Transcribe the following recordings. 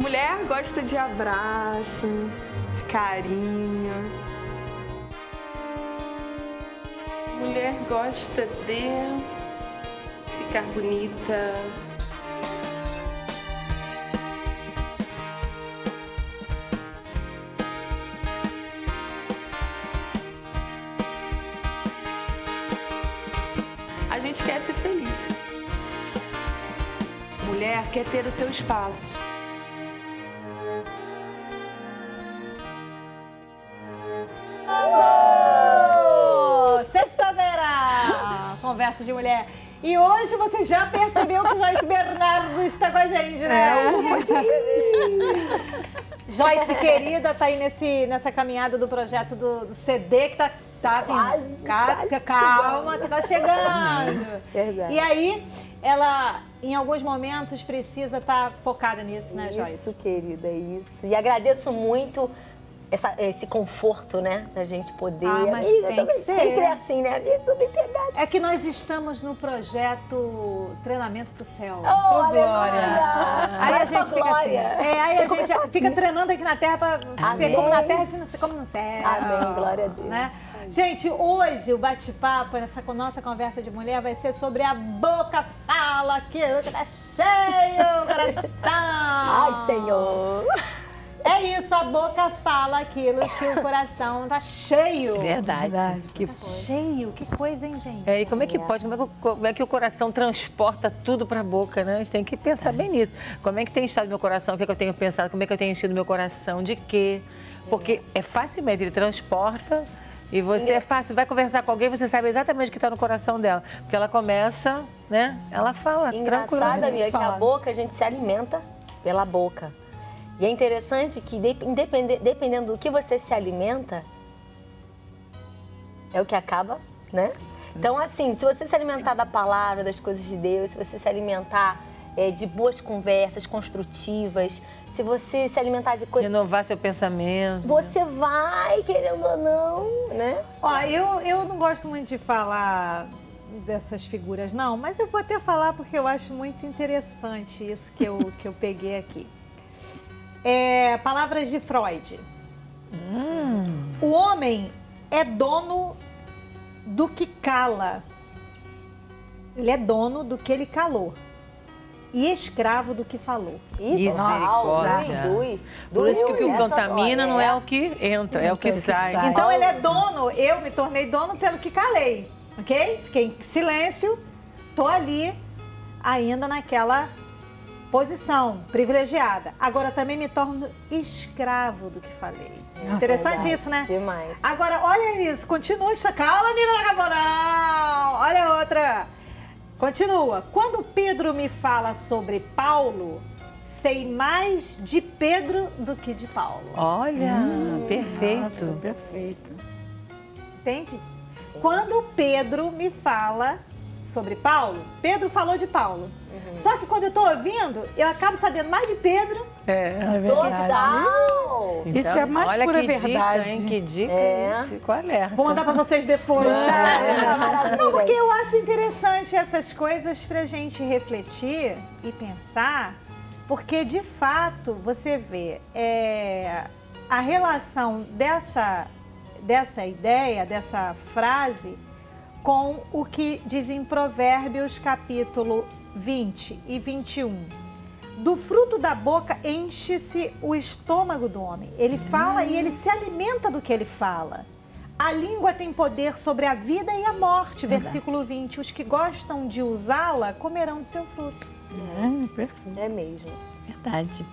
Mulher gosta de abraço, de carinho. Mulher gosta de ficar bonita. A gente quer ser feliz. Mulher quer ter o seu espaço. Sexta-feira! Conversa de mulher. E hoje você já percebeu que Joyce Bernardo está com a gente, né? Joyce, querida, tá aí nessa caminhada do projeto do CD que tá vindo. Calma, que tá chegando. Verdade. E aí, ela, em alguns momentos, precisa estar focada nisso, né, Joyce? Isso, querida, isso. E agradeço muito esse conforto, né, da gente poder... Ah, mas tem que ser. Sempre é assim, né? É que nós estamos no projeto Treinamento pro Céu. Oh, glória! Aí a gente fica assim. Aí a gente fica treinando aqui na Terra pra ser como na Terra e ser como no céu. Amém, glória a Deus. Né? Gente, hoje o bate-papo, essa nossa conversa de mulher vai ser sobre a boca fala, que tá cheio o coração. Ai, Senhor! É isso, a boca fala aquilo que o coração tá cheio. Verdade. Que tá cheio, que coisa, hein, gente? É, e como é que pode, como é que o coração transporta tudo pra boca, né? A gente tem que pensar bem nisso. Como é que tem estado meu coração? O que é que eu tenho pensado? Como é que eu tenho enchido meu coração? De quê? Porque é facilmente, ele transporta e você é fácil, vai conversar com alguém, você sabe exatamente o que tá no coração dela. Porque ela começa, né? Ela fala tranquilamente. Engraçada, minha, que a boca, a gente se alimenta pela boca. E é interessante que, dependendo do que você se alimenta, é o que acaba, né? Então, assim, se você se alimentar da palavra, das coisas de Deus, se você se alimentar de boas conversas construtivas, se você se alimentar de coisas... Renovar seu pensamento. Você vai, querendo ou não, né? Ó, eu não gosto muito de falar dessas figuras, não, mas eu vou até falar porque eu acho muito interessante isso que eu peguei aqui. Palavras de Freud. O homem é dono do que cala. Ele é dono do que ele calou. E escravo do que falou. Misericórdia. Por isso que o que contamina não é o que entra, é o que sai. Então ele é dono, eu me tornei dono pelo que calei. Ok? Fiquei em silêncio, tô ali ainda naquela... posição privilegiada. Agora também me torno escravo do que falei. Nossa, interessante isso, né? Demais. Agora, olha isso. Continua isso. Calma, amiga, não acabou, não. Olha outra. Continua. Quando Pedro me fala sobre Paulo, sei mais de Pedro do que de Paulo. Olha, perfeito. Nossa, perfeito. Entende? Sim. Quando Pedro me fala sobre Paulo, Pedro falou de Paulo. Só que quando eu tô ouvindo, eu acabo sabendo mais de Pedro. É verdade. Então, isso é a mais pura verdade. Dica, hein? Que dica, fico alerta. Vou mandar pra vocês depois, tá? Não, porque eu acho interessante essas coisas pra gente refletir e pensar, porque de fato você vê a relação dessa ideia, dessa frase, com o que diz em Provérbios capítulo 20 e 21. Do fruto da boca enche-se o estômago do homem. Ele fala e ele se alimenta do que ele fala. A língua tem poder sobre a vida e a morte. Versículo 20. Os que gostam de usá-la comerão do seu fruto. Perfeito. É mesmo. Verdade.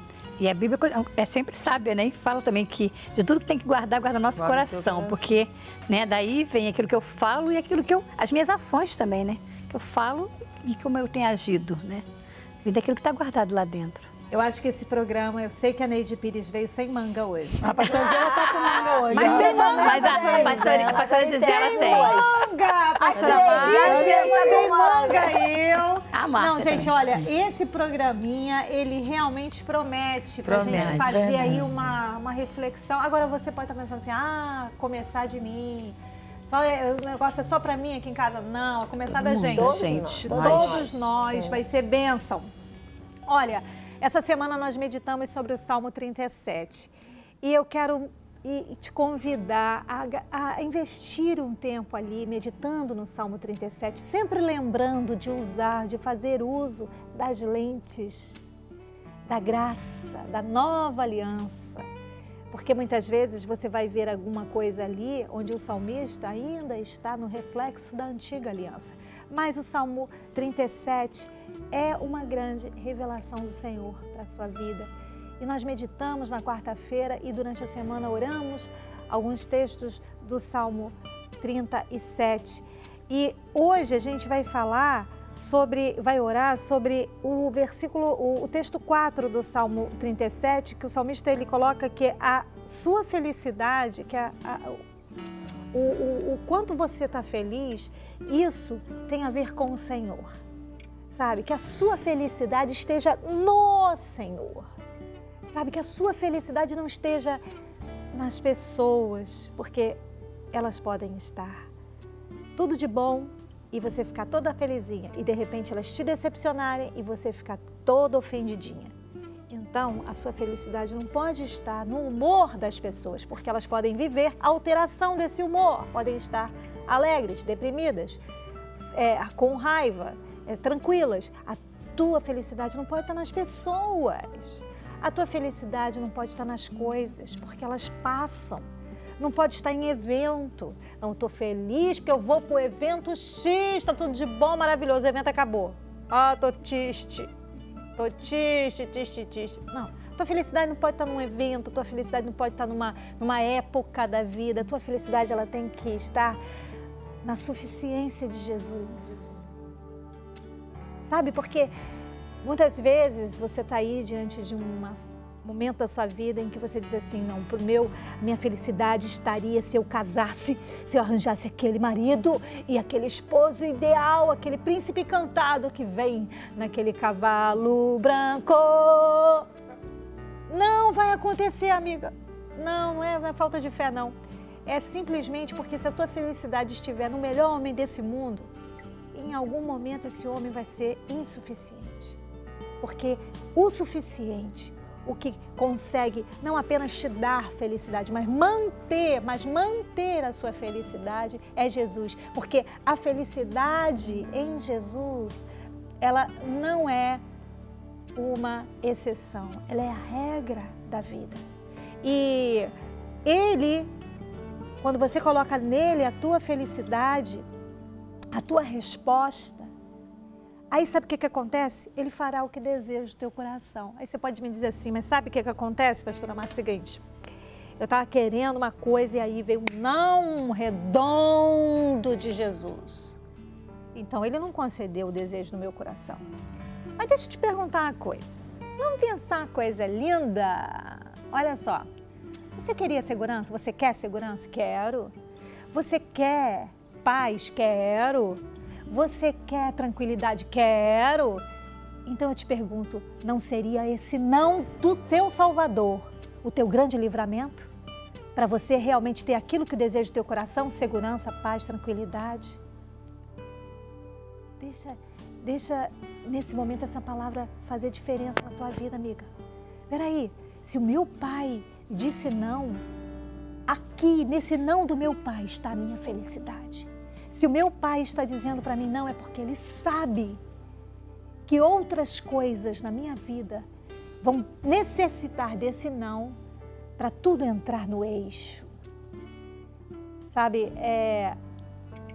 E a Bíblia é sempre sábia, né? E fala também que de tudo que tem que guardar, guarda nosso coração. Porque, né, daí vem aquilo que eu falo e aquilo que eu... as minhas ações também, né? Que eu falo e como eu tenho agido, né? E daquilo que está guardado lá dentro. Eu acho que esse programa, eu sei que a Neide Pires veio sem manga hoje. A pastora Gisele tá com manga hoje. Mas tem manga, a pastora Gisele tem. Manga, pastora Márcia, tem manga, Não, gente, olha, esse programinha, ele realmente promete pra gente fazer aí uma reflexão. Agora você pode estar pensando assim, começar de mim. O negócio é só pra mim aqui em casa. Não, é começar da gente. Todos nós. Vai ser bênção. Olha... Essa semana nós meditamos sobre o Salmo 37 e eu quero te convidar a investir um tempo ali meditando no Salmo 37, sempre lembrando de usar, de fazer uso das lentes, da graça, da nova aliança. Porque muitas vezes você vai ver alguma coisa ali onde o salmista ainda está no reflexo da antiga aliança. Mas o Salmo 37 é uma grande revelação do Senhor para a sua vida. E nós meditamos na quarta-feira e durante a semana oramos alguns textos do Salmo 37. E hoje a gente vai falar sobre, vai orar sobre o versículo, o texto 4 do Salmo 37, que o salmista ele coloca que a sua felicidade, que o quanto você está feliz, isso tem a ver com o Senhor, sabe? Que a sua felicidade esteja no Senhor, sabe? Que a sua felicidade não esteja nas pessoas, porque elas podem estar tudo de bom e você ficar toda felizinha e de repente elas te decepcionarem e você ficar toda ofendidinha. Então, a sua felicidade não pode estar no humor das pessoas, porque elas podem viver a alteração desse humor, podem estar alegres, deprimidas, com raiva, tranquilas. A tua felicidade não pode estar nas pessoas, a tua felicidade não pode estar nas coisas, porque elas passam. Não pode estar em evento. Não, estou feliz porque eu vou para o evento X, está tudo de bom, maravilhoso, o evento acabou. Ah, estou triste. Estou triste, triste, triste. Não, tua felicidade não pode estar num evento, tua felicidade não pode estar numa época da vida. Tua felicidade ela tem que estar na suficiência de Jesus. Sabe, porque muitas vezes você está aí diante de uma momento da sua vida em que você diz assim, não, minha felicidade estaria se eu casasse, se eu arranjasse aquele marido e aquele esposo ideal, aquele príncipe cantado que vem naquele cavalo branco. Não vai acontecer, amiga. Não é falta de fé, não. É simplesmente porque se a tua felicidade estiver no melhor homem desse mundo, em algum momento esse homem vai ser insuficiente. Porque o suficiente, o que consegue não apenas te dar felicidade, mas manter a sua felicidade é Jesus. Porque a felicidade em Jesus, ela não é uma exceção, ela é a regra da vida. E Ele, quando você coloca nele a tua felicidade, a tua resposta, aí sabe o que acontece? Ele fará o que deseja o teu coração. Aí você pode me dizer assim, mas sabe o que acontece, pastora Márcia? Seguinte, eu estava querendo uma coisa e aí veio um não redondo de Jesus. Então ele não concedeu o desejo do meu coração. Mas deixa eu te perguntar uma coisa. Vamos pensar uma coisa linda? Olha só, você queria segurança? Você quer segurança? Quero. Você quer paz? Quero. Você quer tranquilidade? Quero. Então eu te pergunto, não seria esse não do seu Salvador o teu grande livramento? Para você realmente ter aquilo que deseja o teu coração, segurança, paz, tranquilidade? Deixa nesse momento essa palavra fazer diferença na tua vida, amiga. Peraí, se o meu pai disse não, aqui nesse não do meu pai está a minha felicidade. Se o meu pai está dizendo para mim não, é porque ele sabe que outras coisas na minha vida vão necessitar desse não para tudo entrar no eixo. Sabe,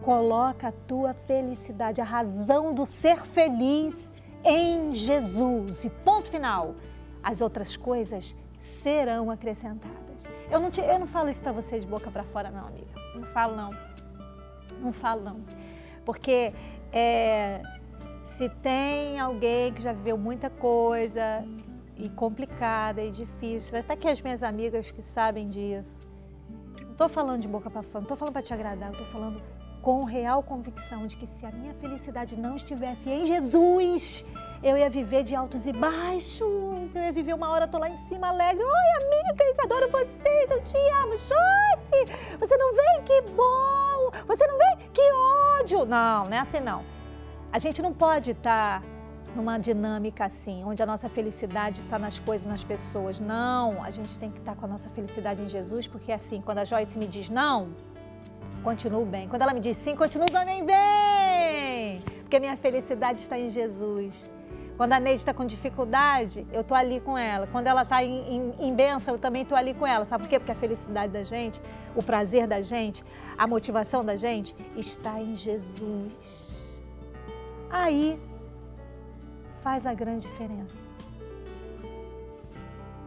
coloca a tua felicidade, a razão do ser feliz em Jesus. E ponto final, as outras coisas serão acrescentadas. Eu não falo isso para você de boca para fora não, amiga. Não falo não. Não falo não, porque se tem alguém que já viveu muita coisa e complicada e difícil, até que as minhas amigas que sabem disso, não estou falando de boca para fora, não estou falando para te agradar, estou falando com real convicção de que se a minha felicidade não estivesse em Jesus, eu ia viver de altos e baixos, eu ia viver uma hora, eu tô lá em cima alegre, oi amigas, adoro vocês, eu te amo, Joyce, você não vem, que bom, você não vem, que ódio, não é assim não, a gente não pode estar numa dinâmica assim, onde a nossa felicidade está nas coisas, nas pessoas. Não, a gente tem que estar com a nossa felicidade em Jesus, porque assim, quando a Joyce me diz não, continuo bem. Quando ela me diz sim, continuo também bem, porque a minha felicidade está em Jesus. Quando a Neide está com dificuldade, eu estou ali com ela. Quando ela está em bênção, eu também estou ali com ela. Sabe por quê? Porque a felicidade da gente, o prazer da gente, a motivação da gente está em Jesus. Aí faz a grande diferença.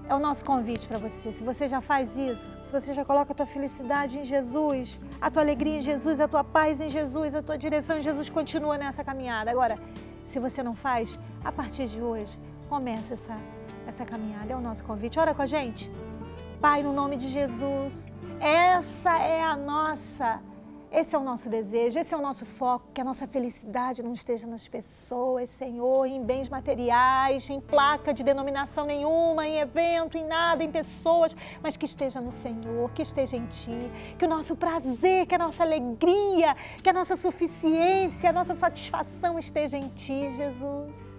É o nosso convite para você. Se você já faz isso, se você já coloca a tua felicidade em Jesus, a tua alegria em Jesus, a tua paz em Jesus, a tua direção em Jesus, continua nessa caminhada. Agora, se você não faz, a partir de hoje, começa essa caminhada. É o nosso convite. Ora com a gente. Pai, no nome de Jesus, esse é o nosso desejo, esse é o nosso foco, que a nossa felicidade não esteja nas pessoas, Senhor, em bens materiais, em placa de denominação nenhuma, em evento, em nada, em pessoas, mas que esteja no Senhor, que esteja em Ti, que o nosso prazer, que a nossa alegria, que a nossa suficiência, a nossa satisfação esteja em Ti, Jesus.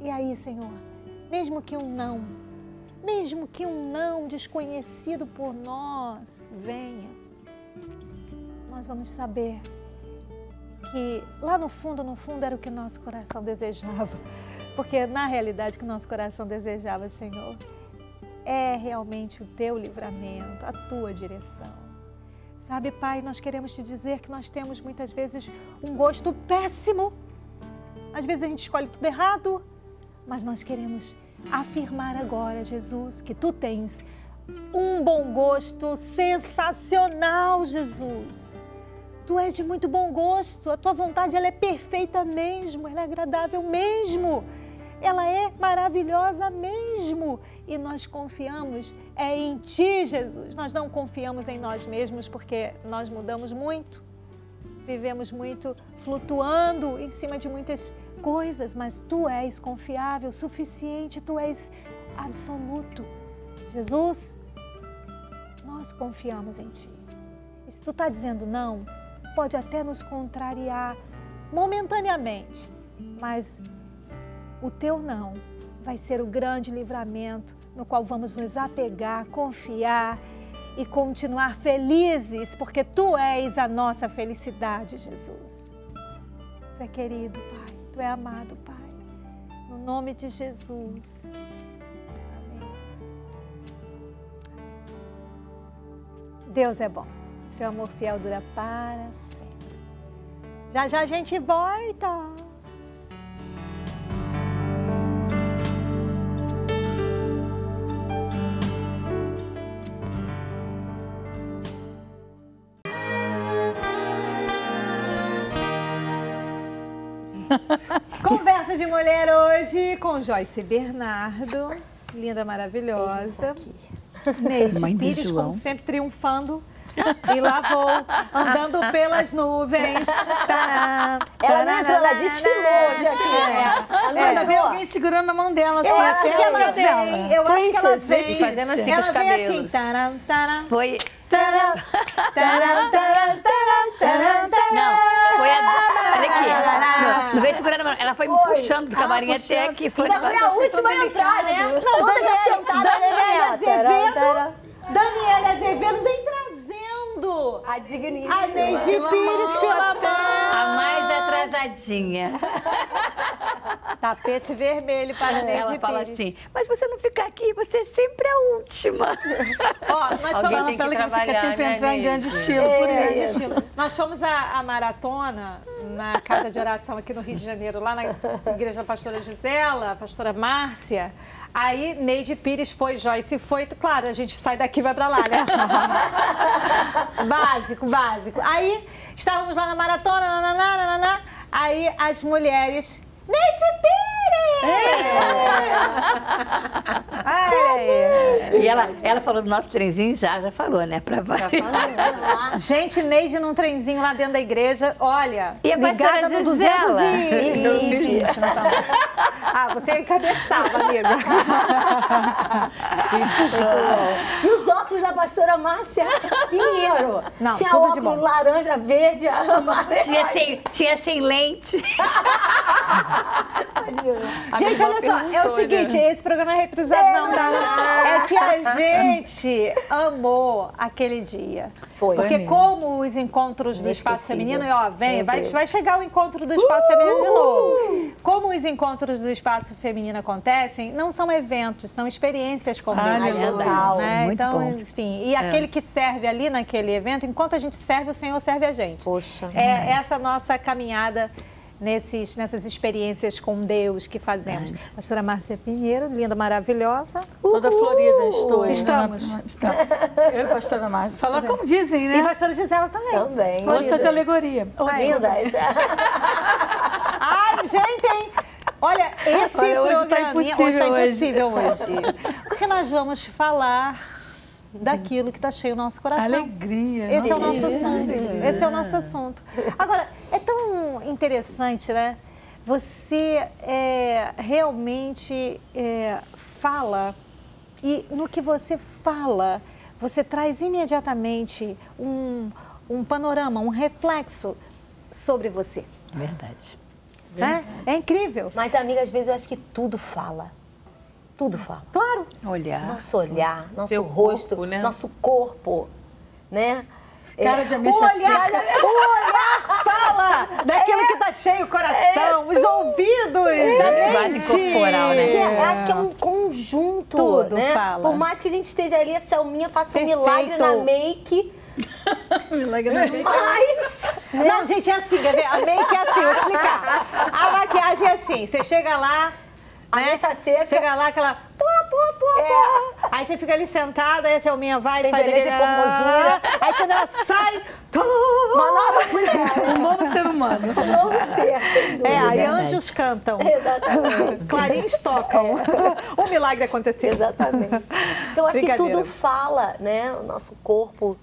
E aí, Senhor, mesmo que um não desconhecido por nós venha, nós vamos saber que lá no fundo era o que nosso coração desejava. Porque na realidade o que nosso coração desejava, Senhor, é realmente o Teu livramento, a Tua direção. Sabe, Pai, nós queremos Te dizer que nós temos muitas vezes um gosto péssimo. Às vezes a gente escolhe tudo errado, mas nós queremos afirmar agora, Jesus, que Tu tens um bom gosto sensacional, Jesus. Tu és de muito bom gosto, a Tua vontade ela é perfeita mesmo, ela é agradável mesmo, ela é maravilhosa mesmo. E nós confiamos em Ti, Jesus, nós não confiamos em nós mesmos, porque nós mudamos muito, vivemos muito flutuando em cima de muitas coisas, mas Tu és confiável, suficiente, Tu és absoluto. Jesus, nós confiamos em Ti. E se Tu está dizendo não, pode até nos contrariar momentaneamente, mas o Teu não vai ser o grande livramento no qual vamos nos apegar, confiar e continuar felizes, porque Tu és a nossa felicidade, Jesus. Tu é querido, Pai. Tu é amado, Pai. No nome de Jesus. Deus é bom, Seu amor fiel dura para sempre. Já já a gente volta. Conversa de Mulher hoje com Joyce Bernardo, linda, maravilhosa. Neide Pires, como sempre, triunfando. E lá vou, andando pelas nuvens. Tará, ela tará, entrou, ela desfilou. Ela vê alguém segurando a mão dela. Eu assim, acho que ela vem. Eu acho que ela vem. Fazendo assim ela com os cabelos. Assim, tará, tará. Foi... Tará, tará, tará, tará, tará. Não, foi a... Olha aqui. Não veio segurando a mão. Ela foi me puxando do camarim até aqui. Foi a última a entrar, né? Não, toda já sentada. Daniela Azevedo vem trazendo a digníssima. A Neide Pires pela mão. A mais atrasadinha. Tapete vermelho para a Neide Pires. Ela fala assim, mas você não fica aqui, você é sempre a última. Ó, nós falamos pela que você quer sempre entrar em grande estilo, por isso. Nós fomos a maratona na Casa de Oração aqui no Rio de Janeiro, lá na igreja da pastora Gisela, pastora Márcia. Aí, Neide Pires foi, Joyce foi. Claro, a gente sai daqui e vai pra lá, né? Básico, básico. Aí, estávamos lá na maratona, nananá, nananá. Aí, as mulheres... Neide Pires! É. E ela falou do nosso trenzinho, já falou, né? Pra vai. Gente, Neide num trenzinho lá dentro da igreja, olha. E a ligada no 200 e... Ah, você encabeçava, amiga. E os óculos óculos da pastora Márcia Pinheiro. Não, tinha tudo óculos de bom. Laranja, verde, amarelo. Tinha sem lente. Gente, olha só, é o seguinte, esse programa é reprisado não, tá? É que a gente amou aquele dia. Foi. Porque como os encontros do Espaço Feminino, e ó, vem, vai chegar o encontro do Espaço Feminino de novo. Como os encontros do Espaço Feminino acontecem, não são eventos, são experiências comuns. Legal, né? Muito então, bom. Enfim, e aquele que serve ali naquele evento, enquanto a gente serve, o Senhor serve a gente. Poxa. É essa nossa caminhada nessas experiências com Deus que fazemos. Pastora Márcia Pinheiro, linda, maravilhosa. Toda florida estou. Estamos. Eu e a pastora Márcia. Falar como dizem, né? E a pastora Gisela também. Também. Gosta de alegoria. Linda. Ai, gente, hein? Olha, esse hoje tá impossível hoje. Porque nós vamos falar daquilo que está cheio no nosso coração. Alegria. Esse é o nosso assunto. Esse é o nosso assunto. Agora, é tão interessante, né? Você realmente fala, e no que você fala, você traz imediatamente um panorama, um reflexo sobre você. Verdade. Né? É incrível. Mas, amiga, às vezes eu acho que tudo fala. Tudo fala. Claro. Olhar, nosso rosto, corpo, né? Nosso corpo, né? Cara de o olhar fala daquilo que tá cheio o coração, os ouvidos, a linguagem corporal, né? Acho que é um conjunto, tudo, né? Fala. Por mais que a gente esteja ali, a Selminha faça um milagre na make... Milagre na make. Mas... né? Não, gente, é assim, quer ver? A make é assim, vou explicar. A maquiagem é assim, você chega lá... A mecha seca. Chega lá, aquela... Aí você fica ali sentada, aí a Selminha vai, sem faz beleza e formosura. Aí quando ela sai... Uma nova mulher. Um novo ser humano. Um novo ser, sem dúvida. Aí anjos cantam. Exatamente. Clarins tocam. Um milagre aconteceu. Exatamente. Então, acho que tudo fala, né? O nosso corpo,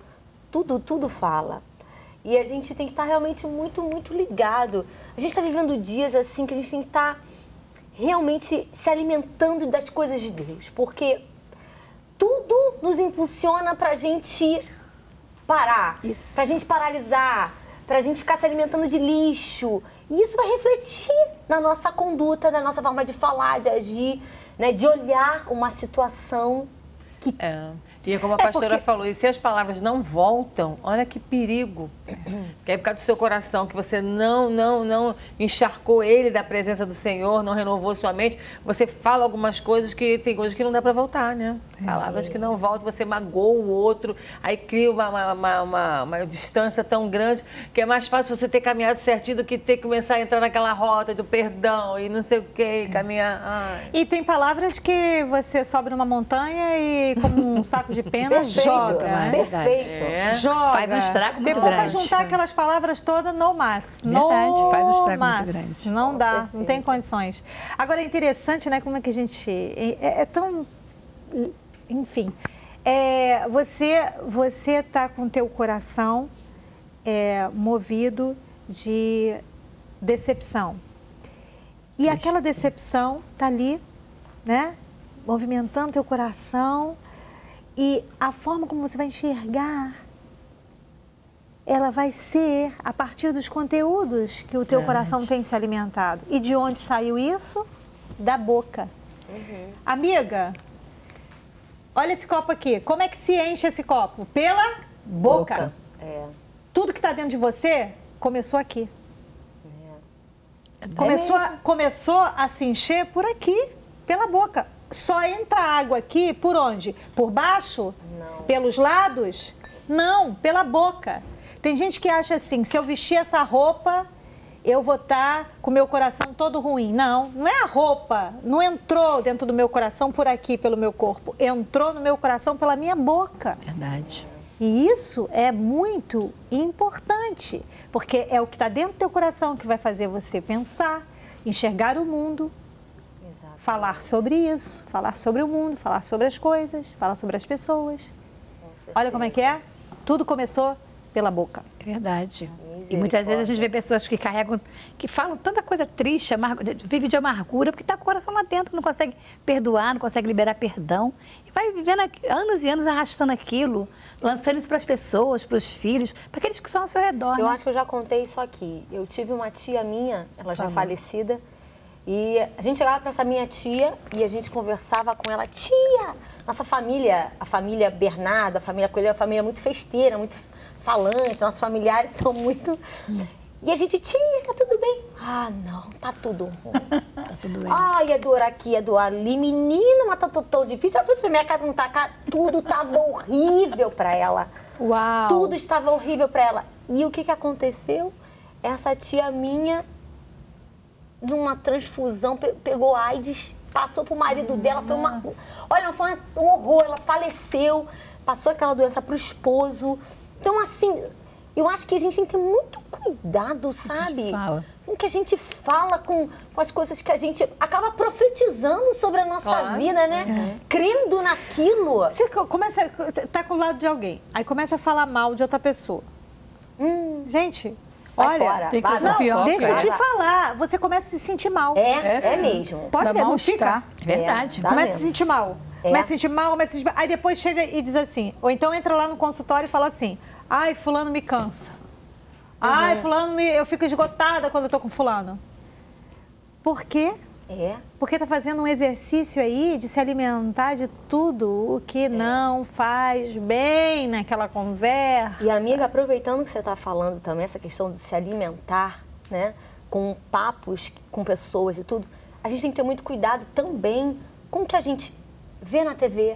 tudo fala. E a gente tem que estar realmente muito ligado. A gente está vivendo dias assim que a gente tem que estar... realmente se alimentando das coisas de Deus, porque tudo nos impulsiona pra gente parar, pra gente paralisar, pra gente ficar se alimentando de lixo. E isso vai refletir na nossa conduta, na nossa forma de falar, de agir, né? De olhar uma situação que... E como a pastora falou, e se as palavras não voltam, olha que perigo. Que é por causa do seu coração, que você não encharcou ele da presença do Senhor, não renovou sua mente. Você fala algumas coisas que tem coisas que não dá para voltar, né? Palavras que não voltam, você magoou o outro, aí cria uma distância tão grande que é mais fácil você ter caminhado certinho do que ter que começar a entrar naquela rota do perdão e não sei o que, caminhar... Ai. E tem palavras que você sobe numa montanha e como um saco de pena, perfeito, joga, né? Perfeito. Joga. Faz um estrago muito grande. Depois vai juntar aquelas palavras todas, no mas. Verdade, faz um estrago muito grande. Não dá, não tem condições. Agora é interessante, né, como é que a gente... É tão... Enfim, você tá com o teu coração movido de decepção. E aquela decepção tá ali, né, movimentando teu coração... E a forma como você vai enxergar, ela vai ser a partir dos conteúdos que o teu coração tem se alimentado. E de onde saiu isso? Da boca. Amiga, olha esse copo aqui. Como é que se enche esse copo? Pela boca. Tudo que está dentro de você começou aqui. Começou a se encher por aqui, pela boca. Só entra água aqui por onde? Por baixo? Não. Pelos lados? Não, pela boca. Tem gente que acha assim, se eu vestir essa roupa, eu vou estar com o meu coração todo ruim. Não, não é a roupa. Não entrou dentro do meu coração por aqui, pelo meu corpo. Entrou no meu coração pela minha boca. Verdade. E isso é muito importante, porque é o que está dentro do teu coração que vai fazer você pensar, enxergar o mundo, falar sobre isso, falar sobre o mundo, falar sobre as coisas, falar sobre as pessoas. Olha como é que é. Tudo começou pela boca. Verdade. E muitas vezes a gente vê pessoas que carregam, que falam tanta coisa triste, vive de amargura, porque está com o coração lá dentro, não consegue perdoar, não consegue liberar perdão. E vai vivendo anos e anos arrastando aquilo, lançando isso para as pessoas, para os filhos, para aqueles que estão ao seu redor. Eu acho que eu já contei isso aqui. Eu tive uma tia minha, ela já falecida, e a gente chegava para essa minha tia e a gente conversava com ela. Tia! Nossa família, a família Bernardo, a família Coelho, é uma família muito festeira, muito falante, nossos familiares são muito... E a gente, tia, tá tudo bem? Ah, não, tá tudo ruim. Tá tudo bem. Ai, é dor aqui, é dor ali. Menina, mas tá tudo tão difícil. Eu fui pra minha casa, não tá cá. Tudo tava horrível pra ela. Uau! Tudo estava horrível pra ela. E o que que aconteceu? Essa tia minha, numa transfusão, pegou AIDS, passou pro marido dela, foi uma... Olha, foi um horror, ela faleceu, passou aquela doença pro esposo. Então, assim, eu acho que a gente tem que ter muito cuidado, sabe? Com o que a gente fala, com as coisas que a gente acaba profetizando sobre a nossa vida, né? Crendo naquilo. Você começa, você tá com o lado de alguém, aí começa a falar mal de outra pessoa. Gente, olha, tem coisa pior, deixa eu te falar, você começa a se sentir mal. É mesmo. Pode ver, não fica. Verdade. Começa a se sentir mal. Começa a sentir mal, começa a sentir mal. Aí depois chega e diz assim, ou então entra lá no consultório e fala assim, ai, fulano me cansa. Ai, fulano, eu fico esgotada quando eu tô com fulano. Por quê? Porque tá fazendo um exercício aí de se alimentar de tudo o que não faz bem naquela conversa. E, amiga, aproveitando que você tá falando também, essa questão de se alimentar, né, com papos, com pessoas e tudo, a gente tem que ter muito cuidado também com o que a gente vê na TV.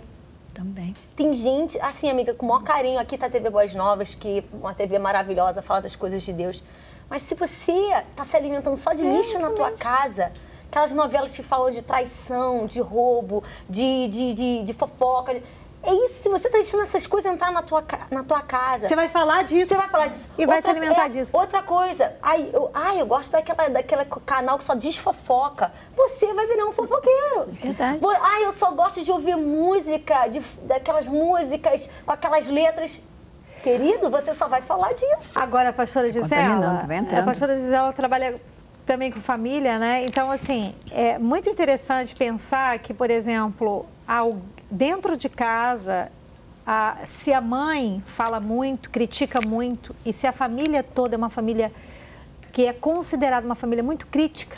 Também. Tem gente, assim, amiga, com o maior carinho, aqui tá a TV Boas Novas, que é uma TV maravilhosa, fala das coisas de Deus. Mas se você tá se alimentando só de lixo na tua casa, aquelas novelas que falam de traição, de roubo, de fofoca... É isso, se você tá deixando essas coisas entrar na tua casa... Você vai falar disso. Você vai falar disso. E vai se alimentar disso. Outra coisa, eu gosto daquele canal que só diz fofoca. Você vai virar um fofoqueiro. Verdade. Eu só gosto de ouvir música, daquelas músicas com aquelas letras... Querido, você só vai falar disso. Agora, a pastora Gisela... A pastora Gisela trabalha também com família, né? Então, assim, é muito interessante pensar que, por exemplo, dentro de casa, se a mãe fala muito, critica muito, e se a família toda é uma família que é considerada uma família muito crítica,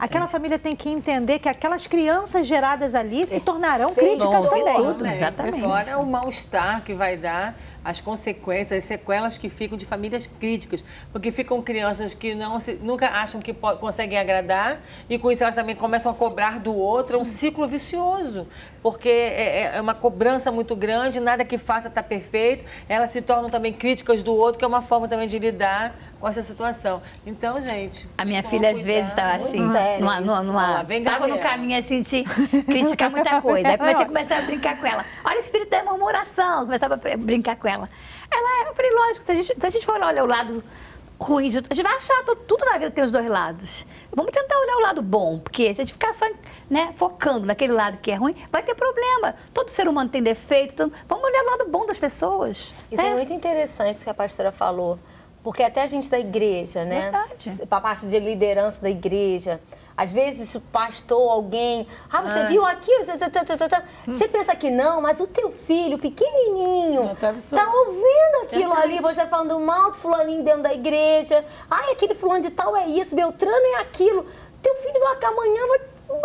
aquela família tem que entender que aquelas crianças geradas ali se tornarão críticas também. Tudo, exatamente. Agora, o mal-estar que vai dar, as consequências, as sequelas que ficam de famílias críticas, porque ficam crianças que nunca acham que conseguem agradar e com isso elas também começam a cobrar do outro. É um ciclo vicioso, porque é uma cobrança muito grande, nada que faça está perfeito, elas se tornam também críticas do outro, que é uma forma também de lidar com essa situação. Então, gente... A minha filha, às vezes, estava assim, estava no caminho, assim, de criticar muita coisa. Aí comecei a começar a brincar com ela. Olha o espírito da murmuração, começava a brincar com ela. Eu falei, lógico, se a gente for olhar o lado ruim, a gente vai achar tudo na vida tem os dois lados. Vamos tentar olhar o lado bom, porque se a gente ficar só, né, focando naquele lado que é ruim, vai ter problema. Todo ser humano tem defeito, vamos olhar o lado bom das pessoas. Isso é muito interessante que a pastora falou. Porque até a gente da igreja, né? Verdade. A parte de liderança da igreja. Às vezes, o pastor, alguém... Ah, você viu aquilo? Você pensa que não, mas o teu filho, pequenininho, tá ouvindo aquilo ali. Você falando mal do fulaninho dentro da igreja. Ai, aquele fulano de tal é isso, Beltrano é aquilo. Teu filho amanhã vai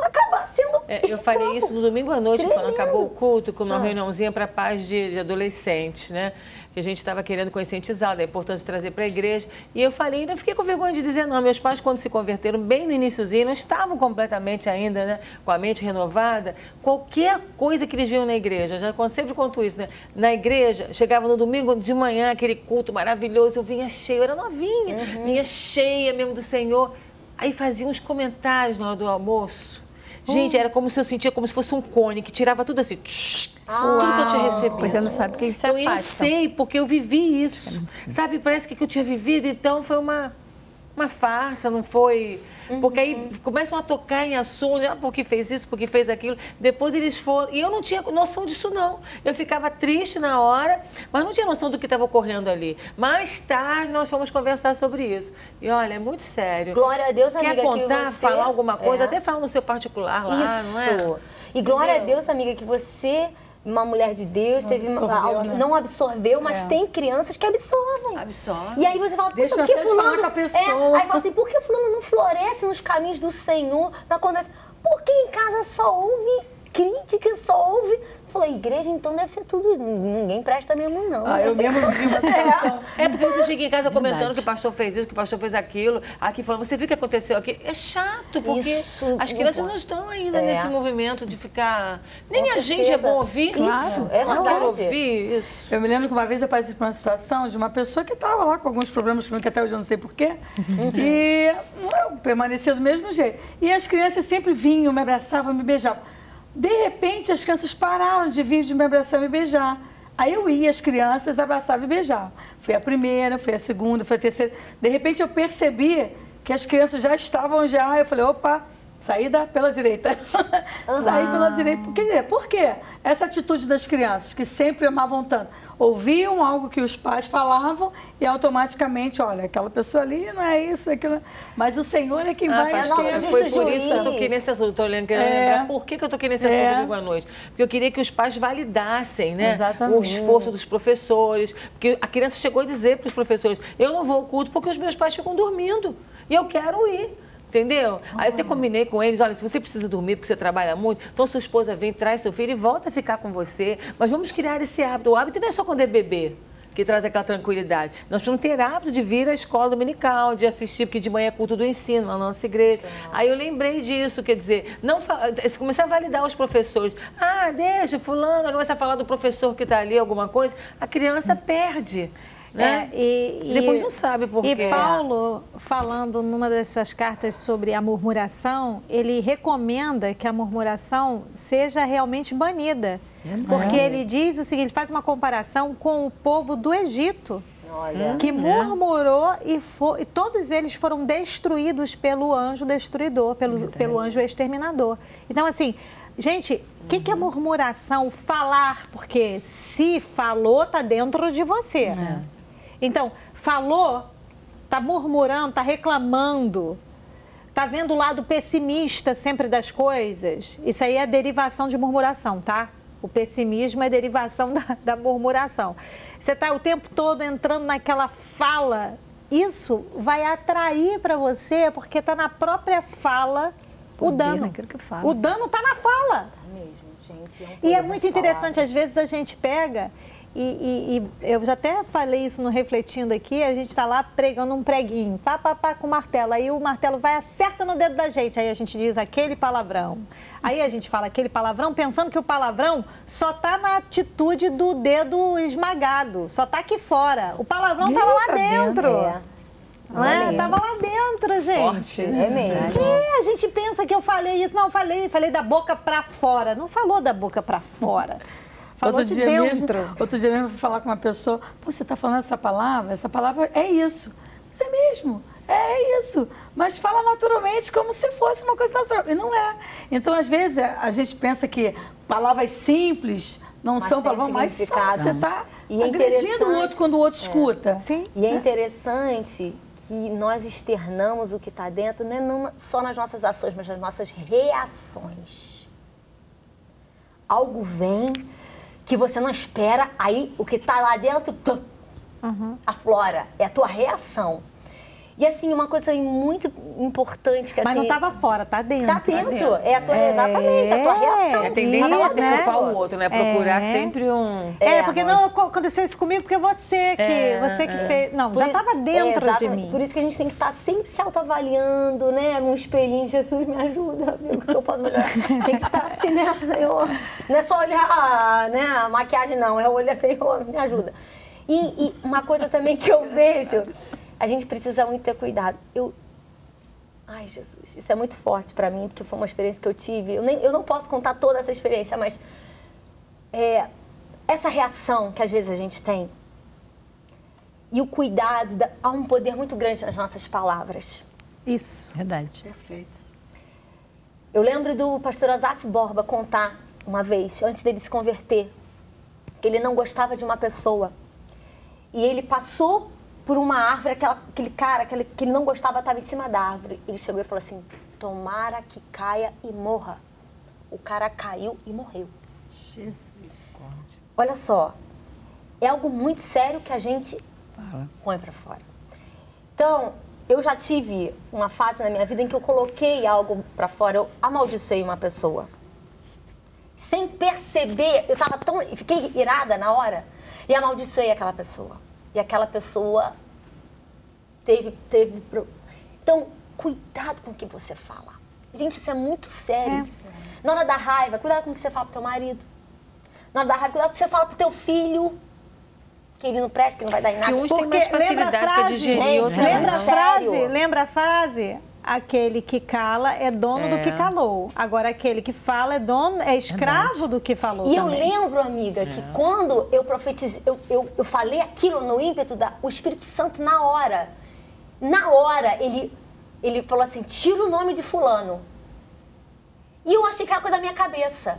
acabar sendo... eu falei isso no domingo à noite, quando acabou o culto, com uma reuniãozinha para pais de adolescentes, né? Que a gente estava querendo conscientizar da importância de trazer para a igreja. E eu falei, não fiquei com vergonha de dizer não. Meus pais, quando se converteram, bem no iniciozinho, não estavam completamente ainda, né, com a mente renovada. Qualquer coisa que eles viam na igreja, já sempre conto isso, né? Na igreja, chegava no domingo de manhã, aquele culto maravilhoso, eu vinha cheia, eu era novinha, vinha cheia mesmo do Senhor. Aí faziam uns comentários na hora do almoço. Gente, era como se eu sentia como se fosse um cone, que tirava tudo assim, tudo que eu tinha recebido. Pois você não sabe o que isso é. Eu sei, porque eu vivi isso. Sabe, parece que eu tinha vivido, então foi uma... uma farsa, não foi... Porque aí começam a tocar em assunto, ah, porque fez isso, porque fez aquilo. Depois eles foram... E eu não tinha noção disso, não. Eu ficava triste na hora, mas não tinha noção do que estava ocorrendo ali. Mais tarde, nós fomos conversar sobre isso. E, olha, é muito sério. Glória a Deus, amiga, que você... Quer contar, falar alguma coisa? Até falar no seu particular lá, isso. Não é? E glória a Deus, amiga, que você... Uma mulher de Deus, não teve absorveu, né? Não absorveu, mas tem crianças que absorvem. Absorve. E aí você fala, deixa por que fulano... Com a pessoa. Aí fala assim, por que fulano não floresce nos caminhos do Senhor? Não acontece. Porque em casa só houve crítica, só houve... Falei, igreja, então deve ser tudo... Ninguém presta mesmo, não. Ah, eu mesmo vi uma situação. É porque você chega em casa comentando que o pastor fez isso, que o pastor fez aquilo. Aqui falando, você viu o que aconteceu aqui? É chato, porque isso, as crianças não estão ainda nesse movimento de ficar... Nem com a certeza. Gente é bom ouvir. Claro, isso, é verdade. Ouvir. Isso. Eu me lembro que uma vez eu passei por uma situação de uma pessoa que estava lá com alguns problemas comigo, que até hoje eu não sei porquê. E eu permanecia do mesmo jeito. E as crianças sempre vinham, me abraçavam, me beijavam. De repente, as crianças pararam de vir, de me abraçar e me beijar. Aí eu ia, as crianças abraçavam e beijavam. Fui a primeira, fui a segunda, fui a terceira. De repente, eu percebi que as crianças já estavam já. Eu falei, opa, saída pela direita. Saí pela direita. Quer dizer, por quê? Essa atitude das crianças, que sempre amavam tanto. Ouviam algo que os pais falavam e automaticamente, olha, aquela pessoa ali não é isso, aquilo... Mas o Senhor é quem vai... Foi por isso que eu toquei nesse assunto. Estou olhando, querendo lembrar por que eu toquei nesse assunto domingo à noite. Porque eu queria que os pais validassem, né? Exatamente. O esforço dos professores. Porque a criança chegou a dizer para os professores, eu não vou ao culto porque os meus pais ficam dormindo e eu quero ir. Entendeu? Aí eu até combinei com eles, olha, se você precisa dormir porque você trabalha muito, então sua esposa vem, traz seu filho e volta a ficar com você. Mas vamos criar esse hábito. O hábito não é só quando é bebê que traz aquela tranquilidade. Nós precisamos ter hábito de vir à escola dominical, de assistir, porque de manhã é culto do ensino lá na nossa igreja. Aí eu lembrei disso, quer dizer, não começar a validar os professores. Ah, deixa, fulano, começa a falar do professor que está ali, alguma coisa. A criança perde. Né? E depois não sabe por quê. E Paulo, falando numa das suas cartas sobre a murmuração, ele recomenda que a murmuração seja realmente banida. Porque ele diz o seguinte, ele faz uma comparação com o povo do Egito, que murmurou e todos eles foram destruídos pelo anjo destruidor, pelo anjo exterminador. Então, assim... Gente, o que é murmuração? Falar, porque se falou, tá dentro de você. Então, falou, tá murmurando, tá reclamando, tá vendo o lado pessimista sempre das coisas. Isso aí é derivação de murmuração, tá? O pessimismo é derivação da murmuração. Você tá o tempo todo entrando naquela fala. Isso vai atrair para você, porque tá na própria fala... O dano. Que fala. O dano está na fala. Tá mesmo, gente. E é muito interessante, às vezes a gente pega, e eu já até falei isso no Refletindo aqui, a gente está lá pregando um preguinho, pá, pá, pá, com o martelo, aí o martelo vai acerta no dedo da gente, aí a gente diz aquele palavrão. Aí a gente fala aquele palavrão pensando que o palavrão só está na atitude do dedo esmagado, só está aqui fora. O palavrão estava lá dentro. Tava lá dentro, gente. Forte, é mesmo. A gente pensa que eu falei isso. Não, falei da boca pra fora. Não falou da boca pra fora. Falou de dentro. Outro dia mesmo eu fui falar com uma pessoa. Pô, você tá falando essa palavra? Essa palavra é isso. Mas é mesmo. É isso. Mas fala naturalmente como se fosse uma coisa natural. E não é. Então, às vezes, a gente pensa que palavras simples... Não mas são palavras, mas são. Você tá agredindo o outro quando o outro escuta. Sim. E é interessante... que nós externamos o que está dentro, não só nas nossas ações, mas nas nossas reações. Algo vem que você não espera, aí o que está lá dentro aflora. É a tua reação. E assim, uma coisa muito importante que assim... Mas não estava fora, está dentro. Está dentro. Tá dentro. É a tua, exatamente, a tua reação. É a tendência a culpar o outro, né? Procurar sempre um... porque não aconteceu isso comigo, porque você que fez... Não, por já estava dentro de mim. Por isso que a gente tem que estar sempre se autoavaliando, né? Num espelhinho, Jesus, me ajuda, viu? Que eu posso melhorar. Tem que estar assim, né, Senhor? Não é só olhar a maquiagem, não. É olhar, Senhor, me ajuda. E uma coisa também que eu vejo... A gente precisa muito ter cuidado. Ai, Jesus, isso é muito forte para mim, porque foi uma experiência que eu tive. Eu não posso contar toda essa experiência, mas... essa reação que às vezes a gente tem, e o cuidado, há um poder muito grande nas nossas palavras. Isso. Verdade. Perfeito. Eu lembro do pastor Asaf Borba contar uma vez, antes dele se converter, que ele não gostava de uma pessoa. E ele passou por uma árvore, aquele cara que ele não gostava estava em cima da árvore. Ele chegou e falou assim, tomara que caia e morra. O cara caiu e morreu. Jesus. Olha só, é algo muito sério que a gente põe para fora. Então, eu já tive uma fase na minha vida em que eu coloquei algo para fora, eu amaldiçoei uma pessoa. Sem perceber, eu tava tão, fiquei irada na hora e amaldiçoei aquela pessoa. E aquela pessoa teve... Então, cuidado com o que você fala. Gente, isso é muito sério. Na hora da raiva, cuidado com o que você fala pro teu marido. Na hora da raiva, cuidado com o que você fala pro teu filho. Que ele não presta, que não vai dar em nada. E uns têm mais facilidade para digerir. Lembra a frase? Aquele que cala é dono do que calou. Agora, aquele que fala é escravo do que falou. E também. Eu lembro, amiga, que quando eu profetizei, eu falei aquilo no ímpeto, o Espírito Santo, na hora, ele falou assim, tira o nome de fulano. E eu achei que era coisa da minha cabeça.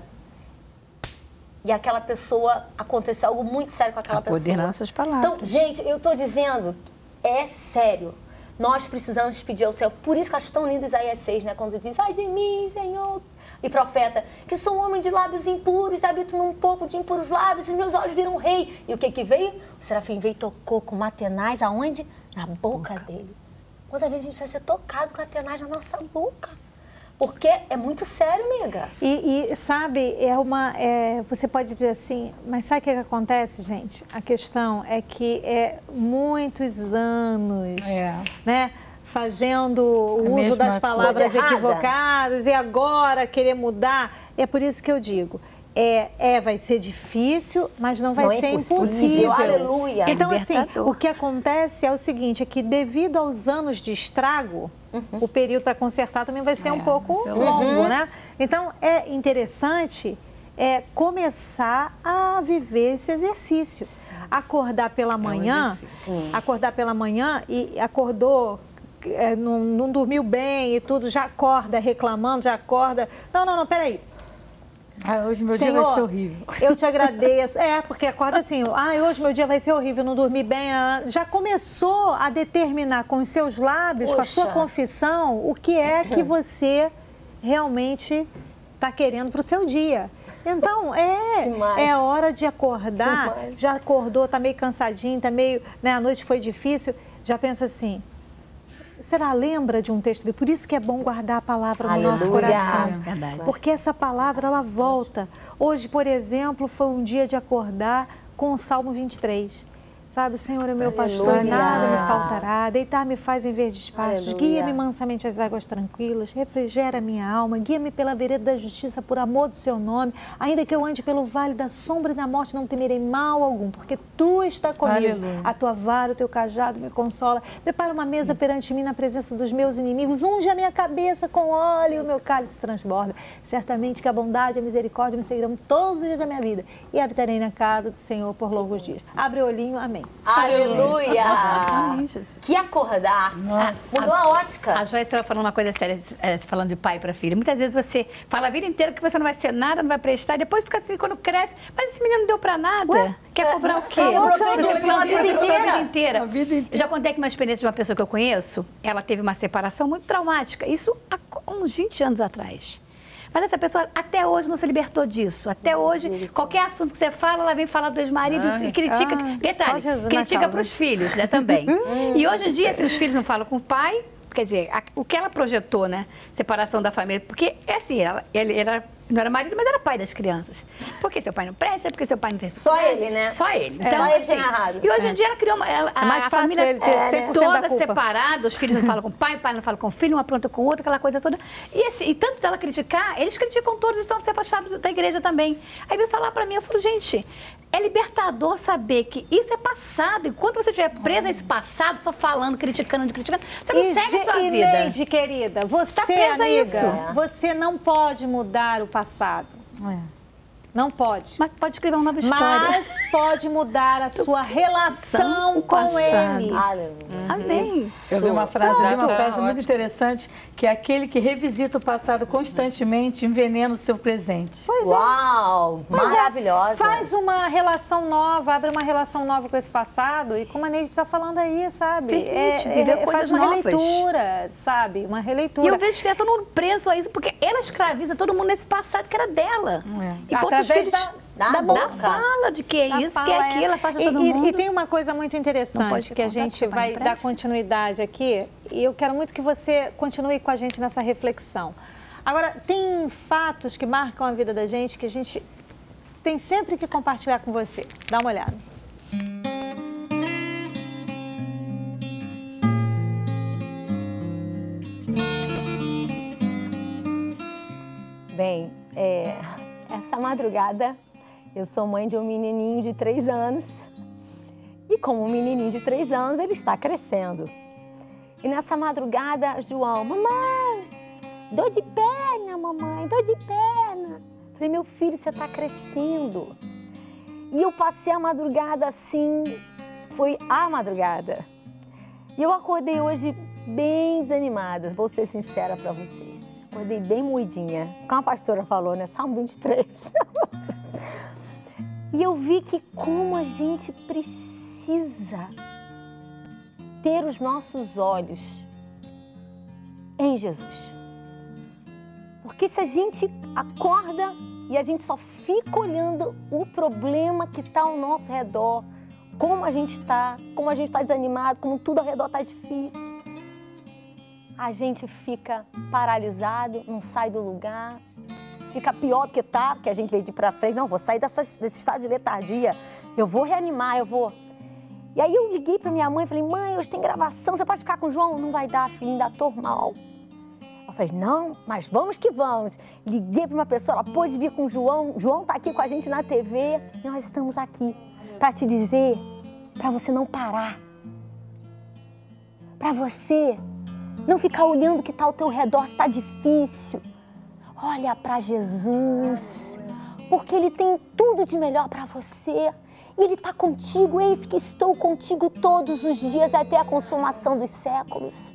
E aquela pessoa, aconteceu algo muito sério com aquela pessoa. Poder nossas palavras. Então, gente, eu estou dizendo, é sério. Nós precisamos pedir ao Senhor. Por isso que eu acho tão lindo Isaías 6, né? Quando diz, ai de mim, Senhor, e profeta, que sou um homem de lábios impuros, habito num povo de impuros lábios, e meus olhos viram rei. E o que veio? O serafim veio e tocou com Matenais, aonde? Na boca dele. Quantas vezes a gente vai ser tocado com Matenais na nossa boca? Porque é muito sério, amiga. E sabe, você pode dizer assim, mas sabe o que acontece, gente? A questão é que é muitos anos, né? Fazendo o uso das palavras equivocadas e agora querer mudar. E é por isso que eu digo, vai ser difícil, mas não vai ser impossível. Aleluia. Então, assim, o que acontece é o seguinte, é que devido aos anos de estrago, o período para consertar também vai ser um pouco longo, né? Então, é interessante começar a viver esse exercício. Sim. Acordar pela manhã, e acordou, não dormiu bem e tudo, já acorda reclamando, já acorda... Não, peraí. Hoje meu Senhor, dia vai ser horrível. Eu te agradeço. Porque acorda assim, hoje meu dia vai ser horrível, não dormi bem. Já começou a determinar com os seus lábios, com a sua confissão, o que é que você realmente está querendo para o seu dia. Então, é hora de acordar. Demais. Já acordou, está meio cansadinho, está meio... Né, a noite foi difícil, já pensa assim... Será? Lembra de um texto? Por isso que é bom guardar a palavra no nosso coração. Verdade. Porque essa palavra, ela volta. Hoje, por exemplo, foi um dia de acordar com o Salmo 23. Sabe, o Senhor é meu pastor, nada me faltará, deitar-me faz em verdes pastos, guia-me mansamente às águas tranquilas, refrigera minha alma, guia-me pela vereda da justiça por amor do seu nome, ainda que eu ande pelo vale da sombra e da morte, não temerei mal algum, porque tu está comigo, a tua vara, o teu cajado me consola, prepara uma mesa perante mim na presença dos meus inimigos, unge a minha cabeça com óleo, o meu cálice transborda, certamente que a bondade e a misericórdia me seguirão todos os dias da minha vida, e habitarei na casa do Senhor por longos dias. Abre o olhinho, amém. Aleluia! Que acordar! Nossa. Mudou a ótica. A Joyce estava falando uma coisa séria, falando de pai para filho. Muitas vezes você fala a vida inteira que você não vai ser nada, não vai prestar. Depois fica assim, quando cresce, mas esse menino não deu para nada. Ué? Quer cobrar o quê? A vida inteira. Eu já contei aqui uma experiência de uma pessoa que eu conheço. Ela teve uma separação muito traumática. Isso há uns 20 anos atrás. Mas essa pessoa até hoje não se libertou disso. Até hoje, qualquer assunto que você fala, ela vem falar dos maridos e critica. Detalhe, critica para os filhos, né, também. E hoje em dia, se os filhos não falam com o pai, quer dizer, o que ela projetou, né? Separação da família. Porque, é assim, ele era, não era marido, mas era pai das crianças. Porque seu pai não presta, porque seu pai não tem... Só ele, né? Só ele. Então, só ele tem errado. E hoje em dia ela criou uma... a família ele ter toda separada, os filhos não falam com o pai não fala com o filho, uma apronta com o outro, aquela coisa toda. E assim, e tanto dela criticar, eles criticam todos, estão afastados da igreja também. Aí veio falar pra mim, eu falo, gente... É libertador saber que isso é passado. Enquanto você estiver presa a esse passado, só falando, criticando, você não segue a sua vida. E Neide, querida, você, tá presa a isso. Você não pode mudar o passado. Não pode. Mas pode criar uma nova história. Mas pode mudar a sua relação com ele. Amém. Isso. Eu vi uma frase, muito interessante, que é aquele que revisita o passado constantemente envenena o seu presente. Pois é. Uau! Maravilhosa. Faz uma relação nova, abre uma relação nova com esse passado e como a Neide está falando aí, sabe? Faz uma releitura, sabe? Uma releitura. E eu vejo que ela não preso a isso, porque ela escraviza todo mundo nesse passado que era dela. É. E bota os filhos da fala de que é isso, que é aquilo, ela faz todo mundo. E tem uma coisa muito interessante que a gente vai dar continuidade aqui, e eu quero muito que você continue com a gente nessa reflexão. Agora, tem fatos que marcam a vida da gente, que a gente tem sempre que compartilhar com você. Dá uma olhada. Bem, essa madrugada eu sou mãe de um menininho de 3 anos e como um menininho de 3 anos ele está crescendo. E nessa madrugada, João, mamãe, dor de perna, mamãe, dor de perna. Falei, meu filho, você está crescendo. E eu passei a madrugada assim, foi a madrugada. E eu acordei hoje bem desanimada, vou ser sincera para vocês. Acordei bem moidinha, como a pastora falou, né? Salmo 23. E eu vi que como a gente precisa ter os nossos olhos em Jesus. Porque se a gente acorda e a gente só fica olhando o problema que está ao nosso redor, como a gente está desanimado, como tudo ao redor está difícil, a gente fica paralisado, não sai do lugar, fica pior do que tá, porque a gente veio de pra frente, não, vou sair desse estado de letargia, eu vou reanimar, eu vou. E aí eu liguei pra minha mãe e falei, mãe, hoje tem gravação, você pode ficar com o João? Não vai dar, filho, ainda tô mal. Eu falei, não, mas vamos que vamos. Liguei pra uma pessoa, ela pôde vir com o João, João tá aqui com a gente na TV, nós estamos aqui pra te dizer, pra você não parar, pra você não ficar olhando o que está ao teu redor, se está difícil. Olha para Jesus, porque Ele tem tudo de melhor para você. E Ele está contigo, eis que estou contigo todos os dias, até a consumação dos séculos.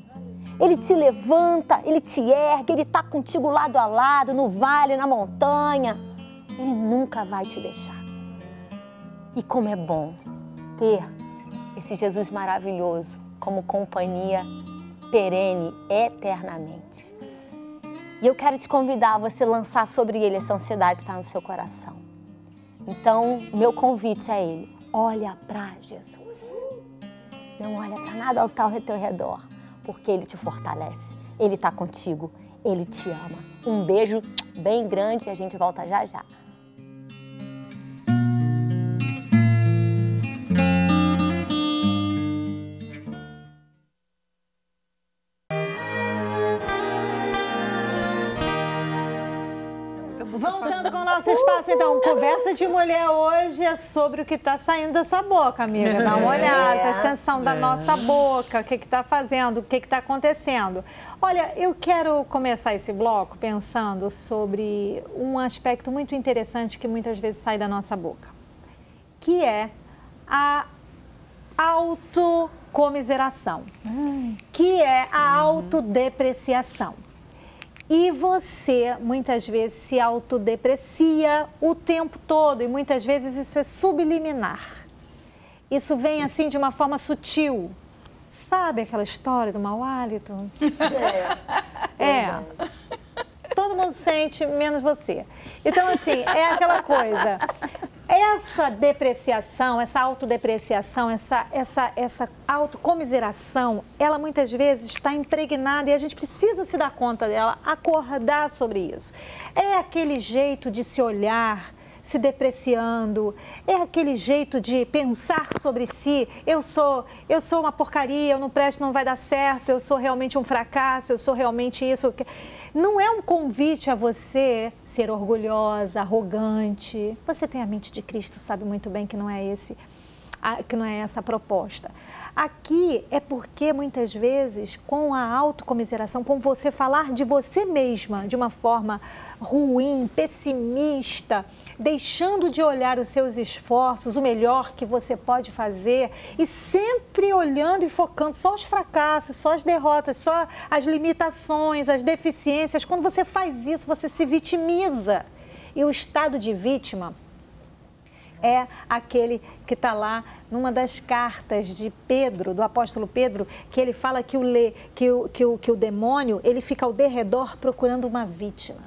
Ele te levanta, Ele te ergue, Ele está contigo lado a lado, no vale, na montanha. Ele nunca vai te deixar. E como é bom ter esse Jesus maravilhoso como companhia perene, eternamente. E eu quero te convidar a você lançar sobre ele essa ansiedade que está no seu coração. Então, meu convite é ele. Olha para Jesus. Não olha para nada ao teu redor, porque ele te fortalece. Ele está contigo. Ele te ama. Um beijo bem grande e a gente volta já já. Espaço, então, conversa de mulher hoje é sobre o que está saindo da sua boca, amiga. Dá uma olhada, presta atenção da nossa boca, o que está fazendo, o que está acontecendo. Olha, eu quero começar esse bloco pensando sobre um aspecto muito interessante que muitas vezes sai da nossa boca, que é a autocomiseração, que é a autodepreciação. E você, muitas vezes, se autodeprecia o tempo todo e muitas vezes isso é subliminar. Isso vem, assim, de uma forma sutil. Sabe aquela história do mau hálito? Todo mundo sente, menos você. Então, assim, é aquela coisa. Essa depreciação, essa autodepreciação, essa autocomiseração, ela muitas vezes está impregnada e a gente precisa se dar conta dela, acordar sobre isso. É aquele jeito de se olhar, se depreciando, é aquele jeito de pensar sobre si, eu sou uma porcaria, eu não presto, não vai dar certo, eu sou realmente um fracasso, eu sou realmente isso. Não é um convite a você ser orgulhosa, arrogante. Você tem a mente de Cristo, sabe muito bem que não é esse. que não é essa a proposta. Aqui é porque, muitas vezes, com a autocomiseração, com você falar de você mesma de uma forma ruim, pessimista, deixando de olhar os seus esforços, o melhor que você pode fazer, e sempre olhando e focando só os fracassos, só as derrotas, só as limitações, as deficiências. Quando você faz isso, você se vitimiza. E o estado de vítima é aquele que está lá numa das cartas de Pedro, do apóstolo Pedro, que ele fala que o demônio, ele fica ao derredor procurando uma vítima.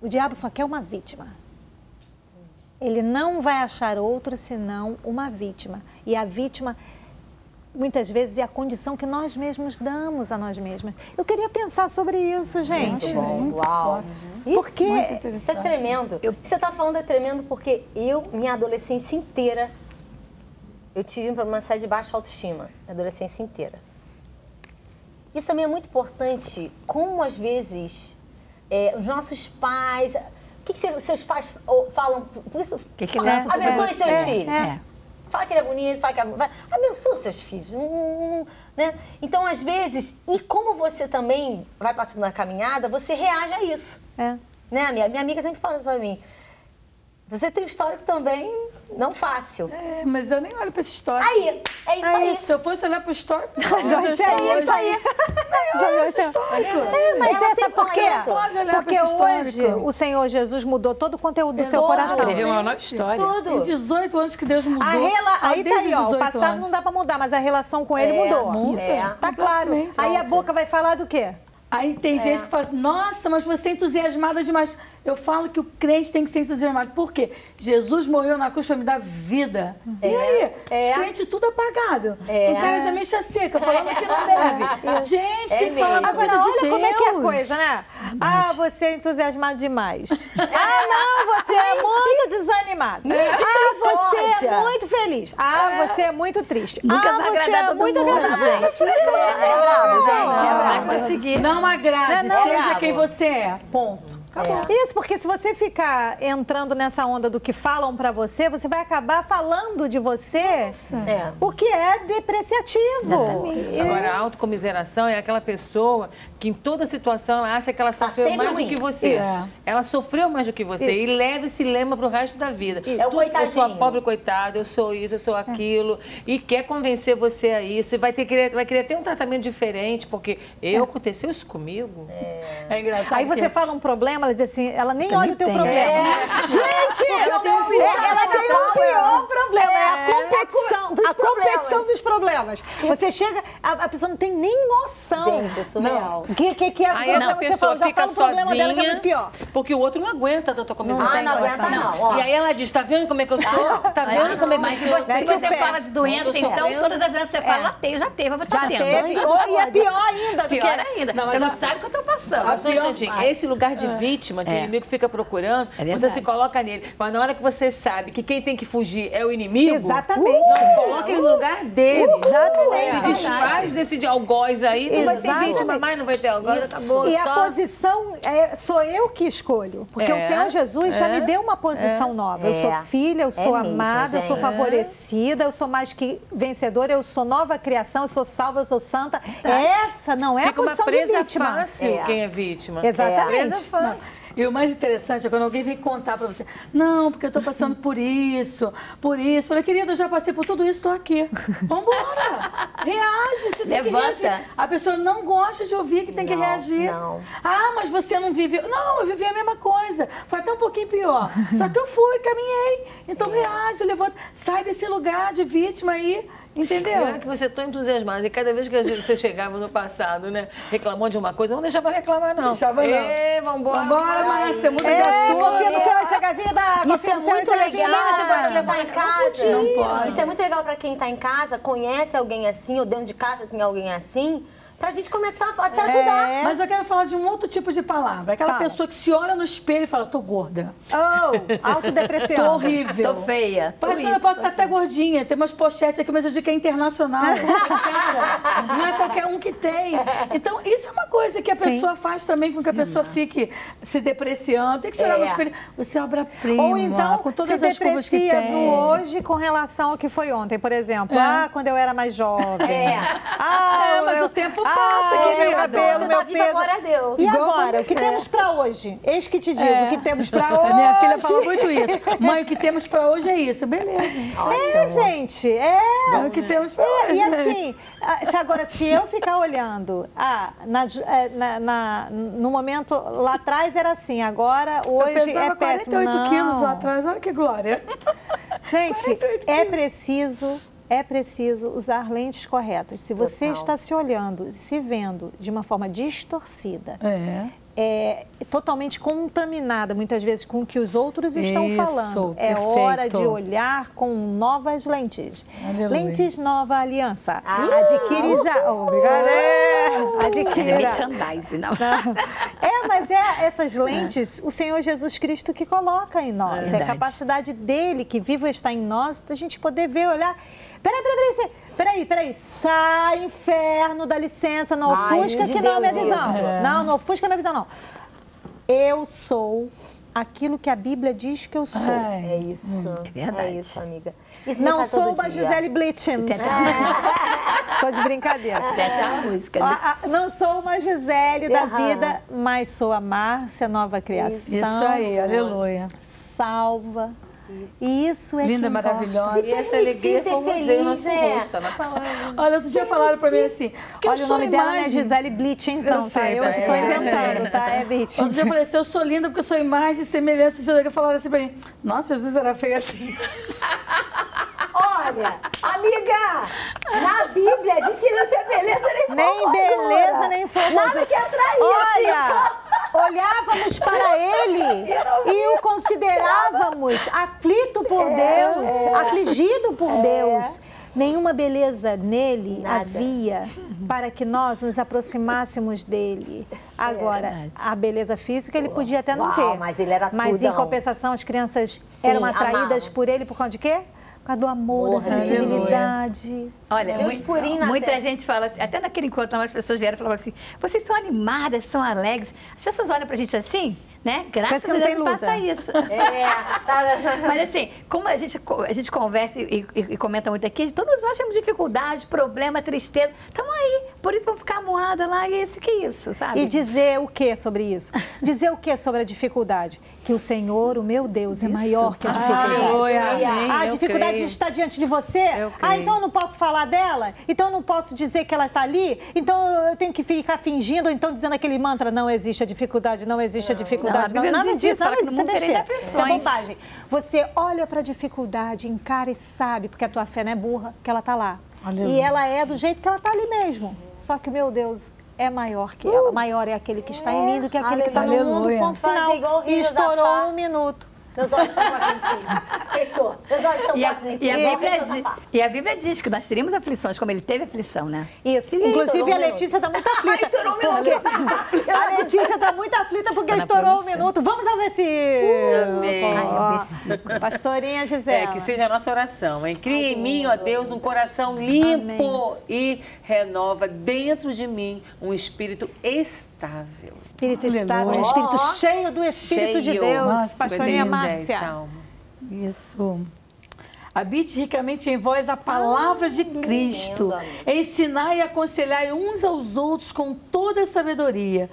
O diabo só quer uma vítima. Ele não vai achar outro senão uma vítima. E a vítima, muitas vezes, é a condição que nós mesmos damos a nós mesmas. Eu queria pensar sobre isso, gente. Muito bom, muito forte. Porque isso é tremendo. O que você está falando é tremendo porque eu, minha adolescência inteira, eu tive um problema de baixa autoestima, minha adolescência inteira. Isso também é muito importante, como às vezes os nossos pais... O que, que seus pais falam? Por isso, que abençoe seus filhos. Fala que ele é bonito, fala que é... Abençoe seus filhos. Né? Então, às vezes, e como você também vai passando na caminhada, você reage a isso. É. Né? Minha amiga sempre fala isso pra mim. Você tem um histórico também não fácil. É, mas eu nem olho pra esse histórico. Aí, é isso aí. Se eu fosse olhar pro histórico... É isso aí. É esse histórico. É, mas essa porque hoje o Senhor Jesus mudou todo o conteúdo do seu coração. Ele é uma nova história. Tudo. Tem 18 anos que Deus mudou. Aí tá aí, ó. O passado não dá pra mudar, mas a relação com Ele mudou. Tá claro. Aí a boca vai falar do quê? Aí tem gente que fala assim, nossa, mas você é entusiasmada demais. Eu falo que o crente tem que ser entusiasmado. Por quê? Jesus morreu na cruz para me dar vida. E aí? Os crentes tudo apagado. O cara já mexe a seca, falando que não deve. Gente, tem que falar da vida de Deus. Agora, olha como é que é a coisa, né? Ah, você é entusiasmado demais. Ah, não, você é muito desanimado. Ah, você é muito feliz. Ah, você é muito triste. Ah, você é muito agradável. Gente, não agrade, seja quem você é. Ponto. Isso, porque se você ficar entrando nessa onda do que falam pra você, você vai acabar falando de você, o que é depreciativo. Agora, a autocomiseração é aquela pessoa que em toda situação ela acha que ela sofreu mais do que você. Ela sofreu mais do que você e leva esse lema pro resto da vida. É o coitadinho. Eu sou a pobre coitada, eu sou isso, eu sou aquilo. E quer convencer você a isso. E vai querer ter um tratamento diferente, porque aconteceu isso comigo. É engraçado. Aí você fala um problema, ela diz assim, ela nem olha o teu problema. Gente, ela tem um pior problema, é a competição dos problemas. Você chega, a pessoa não tem nem noção. Gente, é surreal. Que é aí a pessoa fica sozinha, porque o outro não aguenta tanta comissão. Não aguenta não. E aí ela diz, tá vendo como é que eu sou? Tá vendo como é que eu sou? Mas você fala de doença, então todas as vezes você fala, já teve, eu vou estar tendo. E é pior ainda. Pior ainda. Você não sabe o que eu tô passando. Esse lugar de vítima, que o inimigo fica procurando, você se coloca nele. Mas na hora que você sabe que quem tem que fugir é o inimigo, não coloca ele no lugar dele. Se desfaz desse algoz aí, não vai ter vítima mais, não vai ter algoz, acabou. E a posição, sou eu que escolho. Porque o Senhor Jesus já me deu uma posição nova. Eu sou filha, eu sou amada, eu sou favorecida, eu sou mais que vencedora, eu sou nova criação, eu sou salva, eu sou santa. Essa não é a posição de vítima. Fica uma presa fácil quem é vítima. Exatamente. E o mais interessante é quando alguém vem contar pra você, não, porque eu tô passando por isso, por isso. Falei, querida, eu já passei por tudo isso, tô aqui. Vambora! Reage, você tem que reagir. A pessoa não gosta de ouvir que tem que reagir. Ah, mas você não viveu. Não, eu vivi a mesma coisa. Foi até um pouquinho pior. Só que eu fui, caminhei. Então reage, levanta. Sai desse lugar de vítima aí. Entendeu? Agora que você é tão entusiasmada e cada vez que você chegava no passado, né, reclamou de uma coisa, não deixava reclamar, não. Deixava não. Vambora, Márcia, muda de assunto. Confia no seu, essa gavinha da água. Isso é muito legal. Você pode levar em casa. Não pode. Isso é muito legal pra quem tá em casa, conhece alguém assim, ou dentro de casa tem alguém assim. pra gente começar a se ajudar. É. Mas eu quero falar de um outro tipo de palavra. Aquela pessoa que se olha no espelho e fala, tô gorda. Autodepreciada. Tô horrível. Tô feia. Pastora, eu posso estar até gordinha. Tem umas pochetes aqui, mas eu digo que é internacional. Não é qualquer um que tem. Então, isso é uma coisa que a pessoa faz também com que a pessoa fique se depreciando. Tem que se olhar no espelho. Você é obra-prima. Ou então, com todas as curvas que tem. Se deprecia do hoje com relação ao que foi ontem, por exemplo. Ah, quando eu era mais jovem. Mas o tempo passa, meu cabelo, meu peso. Agora a Deus. E agora, o que temos pra hoje? Eis que te digo, o que temos pra hoje. Minha filha fala muito isso. Mãe, o que temos pra hoje é isso. Beleza. Gente, bom, o que temos pra hoje. E assim, agora, se eu ficar olhando, no momento lá atrás era assim, agora, hoje é péssimo. Eu pesava 48 quilos lá atrás, olha que glória. Gente, é preciso usar lentes corretas. Se você está se olhando, se vendo de uma forma distorcida, totalmente contaminada, muitas vezes, com o que os outros estão falando. É hora de olhar com novas lentes. Aleluia. Lentes Nova Aliança. Adquire já. Obrigada. Adquire. Merchandise, não. Mas essas lentes, o Senhor Jesus Cristo que coloca em nós. Verdade. É a capacidade dele, que vivo está em nós, da gente poder ver, olhar. Peraí. Sai, inferno, dá licença, não ofusca que não é minha visão. Não ofusca a minha visão, não. Eu sou aquilo que a Bíblia diz que eu sou. É isso. É verdade. É isso, amiga. Isso não sou uma Gisele Blitens. Tô de brincadeira. Música, né? Não sou uma Gisele da vida, mas sou a Márcia, nova criação. Isso aí, aleluia. Salva. E isso é linda, maravilhosa. E essa alegria foi o nosso rosto. Olha, outro dia falaram pra mim assim... Olha, o nome dela é Gisele Blitens, não, tá? Eu estou inventando, tá? É Blitens. Outro dia eu falei assim, eu sou linda porque eu sou imagem e semelhança. Falaram assim pra mim, nossa, Jesus era feio assim. Olha, amiga, na Bíblia diz que não tinha beleza nem formosura. Nada que atraía. Olha, olhávamos para ele e o considerávamos aflito por Deus, afligido por Deus. Nenhuma beleza nele havia para que nós nos aproximássemos dele. Agora, a beleza física ele podia até não ter. Mas ele era em compensação, as crianças eram atraídas por ele por causa de quê? Por causa do amor, da sensibilidade. Olha, muita gente fala assim, até naquele encontro as pessoas vieram e falavam assim, vocês são animadas, são alegres. As pessoas olham pra gente assim, né? Graças a Deus passa isso. Mas assim, como a gente conversa e comenta muito aqui, todos nós temos dificuldade, problema, tristeza. Estamos aí, por isso vamos ficar amuada lá e isso, sabe? E dizer o que sobre isso? Dizer o que sobre a dificuldade? Que o Senhor, o meu Deus, é maior que a dificuldade. A dificuldade está diante de você? Então eu não posso falar dela? Então eu não posso dizer que ela está ali? Então eu tenho que ficar fingindo, ou então dizendo aquele mantra, não existe a dificuldade, não existe a dificuldade. Não, nada disso, isso é besteira, isso é bobagem. Você olha para a dificuldade, encara e sabe, porque a tua fé não é burra, que ela está lá. Aleluia. E ela é do jeito que ela está ali mesmo. Só que, meu Deus... é maior que ela. Maior é aquele que está em mim do que aquele que está no mundo. Ponto final. E estourou um minuto. Meus olhos são argentinos. Fechou. Meus olhos são argentinos. E a Bíblia diz que nós teríamos aflições, como ele teve aflição, né? Isso. Inclusive, a Letícia está muito aflita. Estourou um minuto. A Letícia está muito aflita porque estourou um minuto. Vamos ao versículo. Amém. Pastorinha Gisele. Que seja a nossa oração, hein? Cria em mim, ó Deus, um coração limpo e renova dentro de mim um espírito estável. Espírito estável, um espírito cheio do Espírito de Deus. Pastorinha Márcia. Isso. Habite ricamente em vós a palavra de Cristo. Ensinai e aconselhai uns aos outros com toda a sabedoria.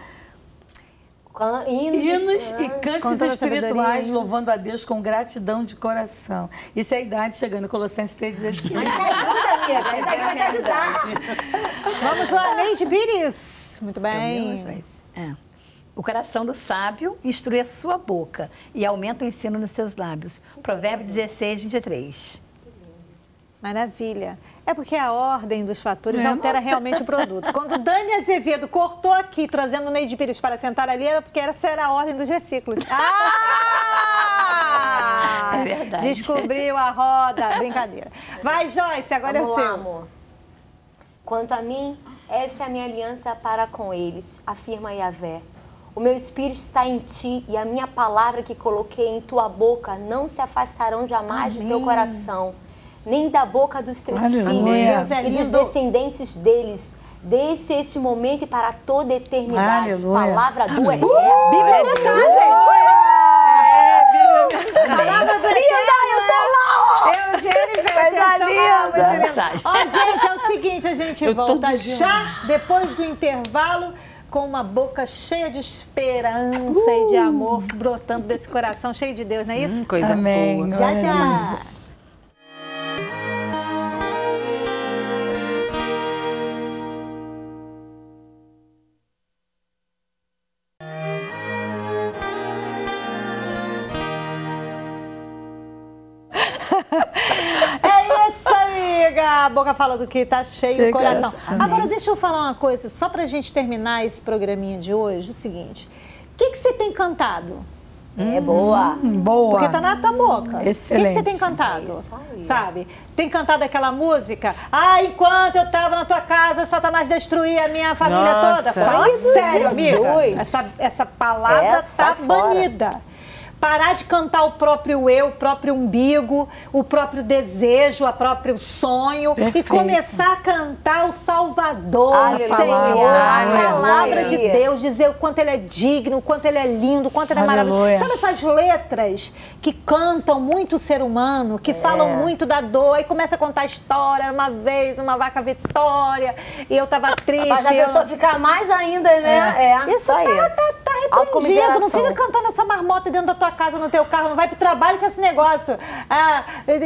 Hinos e cânticos espirituais, louvando a Deus com gratidão de coração. Isso é a idade chegando, Colossenses 3,16. Vai te ajudar. Vamos lá, Neide Pires. Muito bem. O coração do sábio instrui a sua boca e aumenta o ensino nos seus lábios. Provérbios 16, 23. Maravilha. É porque a ordem dos fatores altera realmente o produto. Quando Dani Azevedo cortou aqui, trazendo Neide Pires para sentar ali, era porque essa era a ordem dos versículos. É verdade. Descobriu a roda. Brincadeira. Vai, Joyce, agora é o seu. Quanto a mim... Essa é a minha aliança para com eles, afirma Yahvé. O meu espírito está em ti e a minha palavra que coloquei em tua boca não se afastarão jamais do teu coração, nem da boca dos teus filhos e dos descendentes deles, desde esse momento e para toda a eternidade. Aleluia. Palavra do Eterno. Bíblia mensagem. Palavra do Eterno. Eu tô lá. Ó, gente, é o seguinte, a gente volta já depois do intervalo, com uma boca cheia de esperança e de amor brotando desse coração cheio de Deus, não é isso? Coisa boa. Já, já. A boca fala do que tá cheio o coração. Agora deixa eu falar uma coisa, só pra gente terminar esse programinha de hoje, o seguinte, o que que você tem cantado? É boa. Boa. Porque tá na tua boca. Excelente. O que que você tem cantado? Isso aí. Sabe? Tem cantado aquela música? Ah, enquanto eu tava na tua casa, Satanás destruía a minha família toda. Fala sério, amiga. Essa palavra tá banida. Parar de cantar o próprio eu, o próprio umbigo, o próprio desejo, o próprio sonho. Perfeito. E começar a cantar o Salvador, o Senhor, a palavra de Deus, dizer o quanto Ele é digno, o quanto Ele é lindo, o quanto Ele é maravilhoso. Sabe essas letras que cantam muito o ser humano, que falam muito da dor, e começa a contar a história, uma vez, uma vaca Vitória, e eu tava triste. Mas a pessoa ficar mais ainda, né? Isso tá repreendido, não fica cantando essa marmota dentro da tua casa, no teu carro, não vai pro trabalho com esse negócio. Ah,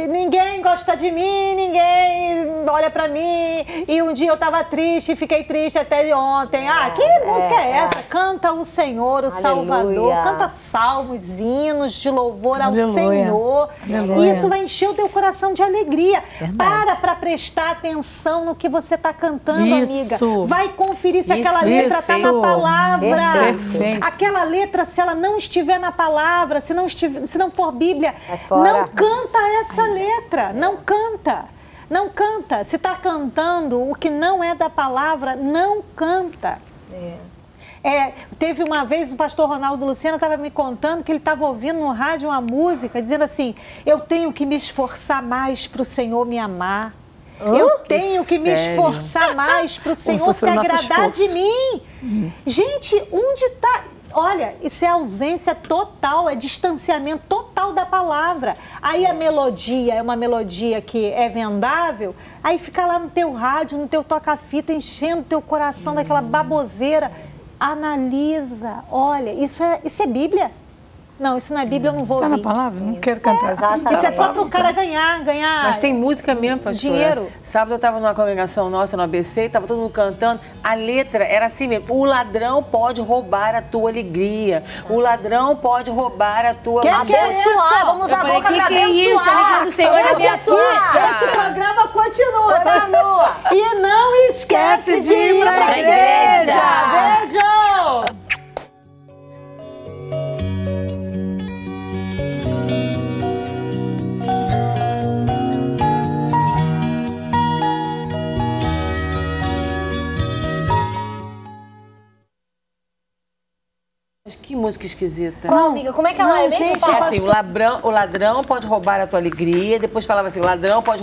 ninguém gosta de mim, ninguém olha pra mim, e um dia eu tava triste, fiquei triste até ontem. Ah, que música é essa? Canta o Senhor, o Salvador, canta salmos, hinos de louvor ao Senhor. E isso vai encher o teu coração de alegria. Para prestar atenção no que você tá cantando, amiga. Vai conferir se aquela letra tá na palavra. Perfeito. Aquela letra, se ela não estiver na palavra, se não for Bíblia, não canta essa letra, não canta. Não canta. Se está cantando o que não é da palavra, não canta. Teve uma vez, o pastor Ronaldo Luciano estava me contando que ele estava ouvindo no rádio uma música, dizendo assim, eu tenho que me esforçar mais para o Senhor me amar. Eu tenho que me esforçar mais para o Senhor se agradar de mim. Gente, onde está... Olha, isso é ausência total, é distanciamento total da palavra. Aí a melodia é uma melodia que é vendável, aí fica lá no teu rádio, no teu toca-fita, enchendo teu coração daquela baboseira. Analisa, olha, isso é Bíblia? Não, isso não é Bíblia, eu não vou ouvir. Está na palavra? Não quero cantar. Exatamente. Isso é só para o cara ganhar. Mas tem música mesmo, pastora. Dinheiro. Sábado eu estava numa congregação nossa, no ABC, estava todo mundo cantando. A letra era assim mesmo. O ladrão pode roubar a tua alegria. O ladrão pode roubar a tua... abençoar. Vamos usar a boca para abençoar. Que é isso? Tá Senhor, esse programa continua, tá, Lua? E não esquece de ir para a igreja. Beijo! Que música esquisita. Qual, amiga? Como é que ela é? Gente, assim, o ladrão pode roubar a tua alegria, depois falava assim, o ladrão pode